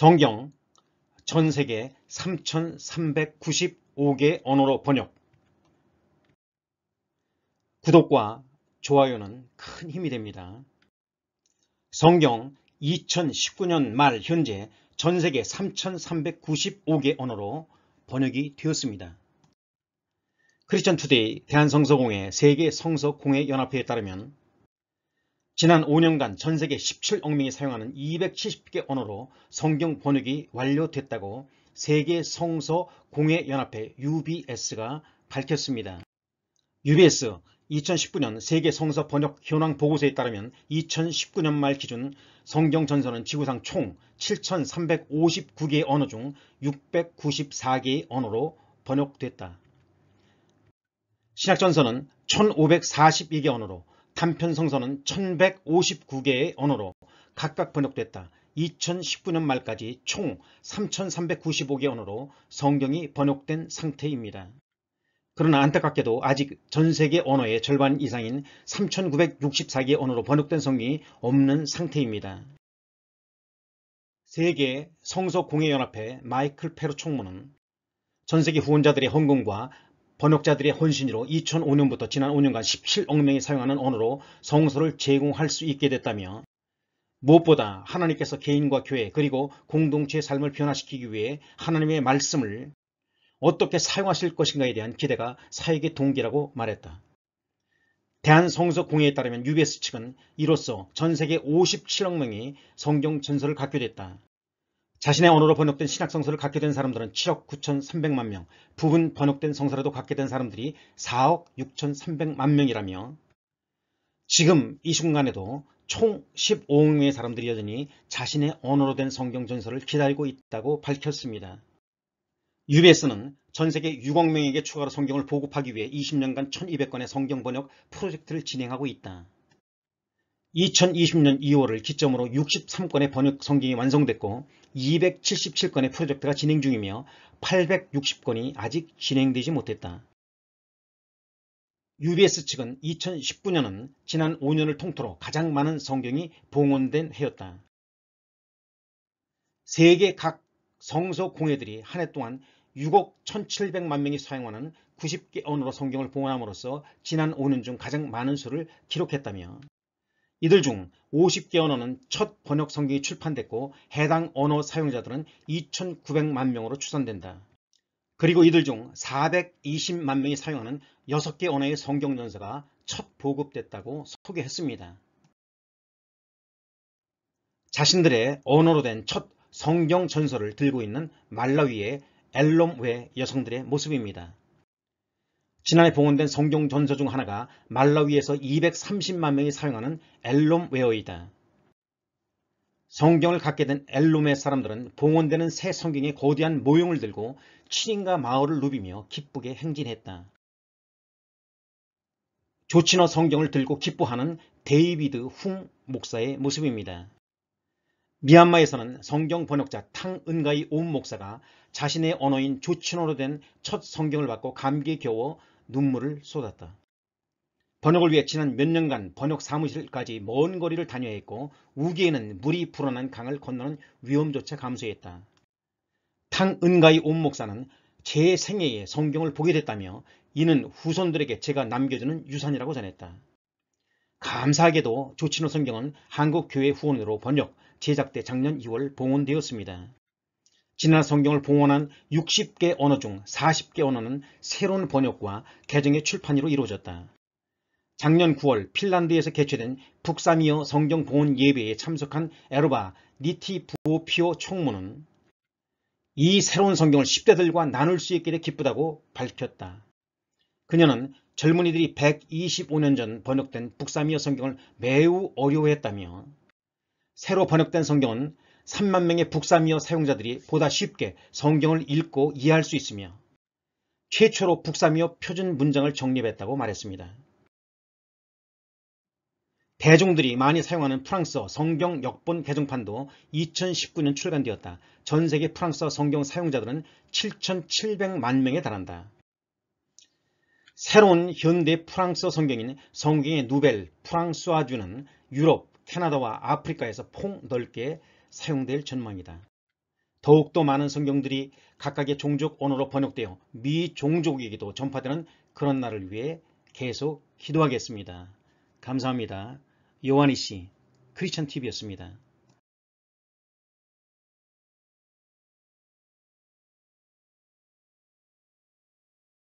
성경 전세계 3,395개 언어로 번역. 구독과 좋아요는 큰 힘이 됩니다. 성경 2019년 말 현재 전세계 3,395개 언어로 번역이 되었습니다. 크리스천 투데이 대한성서공회 세계성서공회연합회에 따르면 지난 5년간 전세계 17억 명이 사용하는 270개 언어로 성경 번역이 완료됐다고 세계성서공회연합회 UBS가 밝혔습니다. UBS 2019년 세계성서 번역 현황 보고서에 따르면 2019년 말 기준 성경 전서는 지구상 총 7,359개의 언어 중 694개의 언어로 번역됐다. 신약 전서는 1,542개 언어로, 단편 성서는 1,159개의 언어로 각각 번역됐다. 2019년 말까지 총 3,395개 언어로 성경이 번역된 상태입니다. 그러나 안타깝게도 아직 전세계 언어의 절반 이상인 3,964개 언어로 번역된 성경이 없는 상태입니다. 세계 성서공회연합회 마이클 페루 총무는 전세계 후원자들의 헌금과 번역자들의 헌신으로 2005년부터 지난 5년간 17억 명이 사용하는 언어로 성서를 제공할 수 있게 됐다며, 무엇보다 하나님께서 개인과 교회 그리고 공동체의 삶을 변화시키기 위해 하나님의 말씀을 어떻게 사용하실 것인가에 대한 기대가 사역의 동기라고 말했다. 대한성서공회에 따르면 UBS 측은 이로써 전세계 57억 명이 성경 전서를 갖게 됐다. 자신의 언어로 번역된 신약성서를 갖게 된 사람들은 7억 9,300만 명, 부분 번역된 성서라도 갖게 된 사람들이 4억 6,300만 명이라며, 지금 이 순간에도 총 15억 명의 사람들이 여전히 자신의 언어로 된 성경 전서를 기다리고 있다고 밝혔습니다. UBS는 전세계 6억 명에게 추가로 성경을 보급하기 위해 20년간 1,200건의 성경 번역 프로젝트를 진행하고 있다. 2020년 2월을 기점으로 63건의 번역 성경이 완성됐고 277건의 프로젝트가 진행 중이며 860건이 아직 진행되지 못했다. UBS 측은 2019년은 지난 5년을 통틀어 가장 많은 성경이 봉헌된 해였다. 세계 각 성서공회들이 한 해 동안 6억 1,700만 명이 사용하는 90개 언어로 성경을 봉헌함으로써 지난 5년 중 가장 많은 수를 기록했다며, 이들 중 50개 언어는 첫 번역 성경이 출판됐고 해당 언어 사용자들은 2,900만 명으로 추산된다. 그리고 이들 중 420만 명이 사용하는 6개 언어의 성경 전서가 첫 보급됐다고 소개했습니다. 자신들의 언어로 된 첫 성경 전서를 들고 있는 말라위의 엘롬웨 여성들의 모습입니다. 지난해 봉헌된 성경 전서 중 하나가 말라위에서 230만 명이 사용하는 엘롬웨어이다. 성경을 갖게 된 엘롬의 사람들은 봉헌되는 새 성경의 거대한 모형을 들고 7인가 마을을 누비며 기쁘게 행진했다. 조치노 성경을 들고 기뻐하는 데이비드 훙 목사의 모습입니다. 미얀마에서는 성경 번역자 탕은가이 옴 목사가 자신의 언어인 조치노로 된 첫 성경을 받고 감기에 겨워 눈물을 쏟았다. 번역을 위해 지난 몇 년간 번역 사무실까지 먼 거리를 다녀야 했고 우기에는 물이 불어난 강을 건너는 위험조차 감수했다. 탕은가이 옴 목사는 제 생애에 성경을 보게 됐다며, 이는 후손들에게 제가 남겨주는 유산이라고 전했다. 감사하게도 조치노 성경은 한국교회 후원으로 번역, 제작돼 작년 2월 봉헌되었습니다. 지난 성경을 봉헌한 60개 언어 중 40개 언어는 새로운 번역과 개정의 출판으로 이루어졌다. 작년 9월 핀란드에서 개최된 북사미어 성경 봉헌 예배에 참석한 에르바 니티 부오피오 총무는 이 새로운 성경을 10대들과 나눌 수 있게 돼 기쁘다고 밝혔다. 그녀는 젊은이들이 125년 전 번역된 북사미어 성경을 매우 어려워했다며, 새로 번역된 성경은 3만 명의 북사미어 사용자들이 보다 쉽게 성경을 읽고 이해할 수 있으며 최초로 북사미어 표준 문장을 정립했다고 말했습니다. 대중들이 많이 사용하는 프랑스어 성경 역본 개정판도 2019년 출간되었다. 전세계 프랑스어 성경 사용자들은 7,700만 명에 달한다. 새로운 현대 프랑스어 성경인 성경의 누벨 프랑스와 듀는 유럽, 캐나다와 아프리카에서 폭넓게 사용될 전망이다. 더욱더 많은 성경들이 각각의 종족 언어로 번역되어 미 종족에게도 전파되는 그런 날을 위해 계속 기도하겠습니다. 감사합니다. 요한이 씨, 크리스천 TV였습니다.